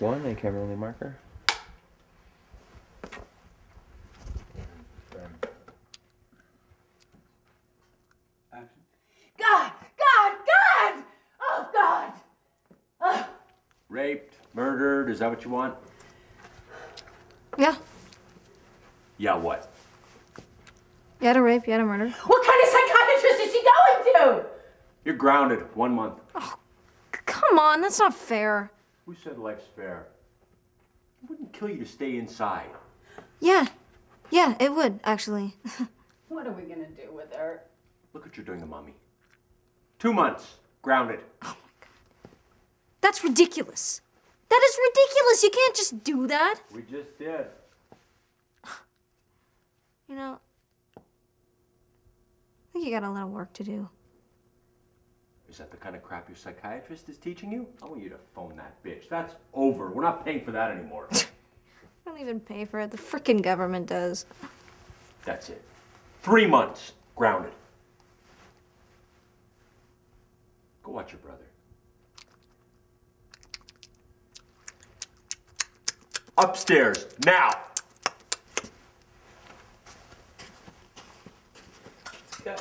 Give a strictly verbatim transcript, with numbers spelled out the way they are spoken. One, a Camerley marker. God! God! God! Oh, God! Oh. Raped, murdered, is that what you want? Yeah. Yeah, what? You had a rape, you had a murder. What kind of psychiatrist is she going to? You're grounded, one month. Oh, come on, that's not fair. Who said life's fair? It wouldn't kill you to stay inside. Yeah, yeah, it would, actually. What are we gonna do with her? Look what you're doing to Mommy. Two months, grounded. Oh, my God. That's ridiculous. That is ridiculous. You can't just do that. We just did. You know, I think you got a lot of work to do. Is that the kind of crap your psychiatrist is teaching you? I want you to phone that bitch. That's over. We're not paying for that anymore. I don't even pay for it. The frickin' government does. That's it. Three months, grounded. Go watch your brother. Upstairs, now! Yeah.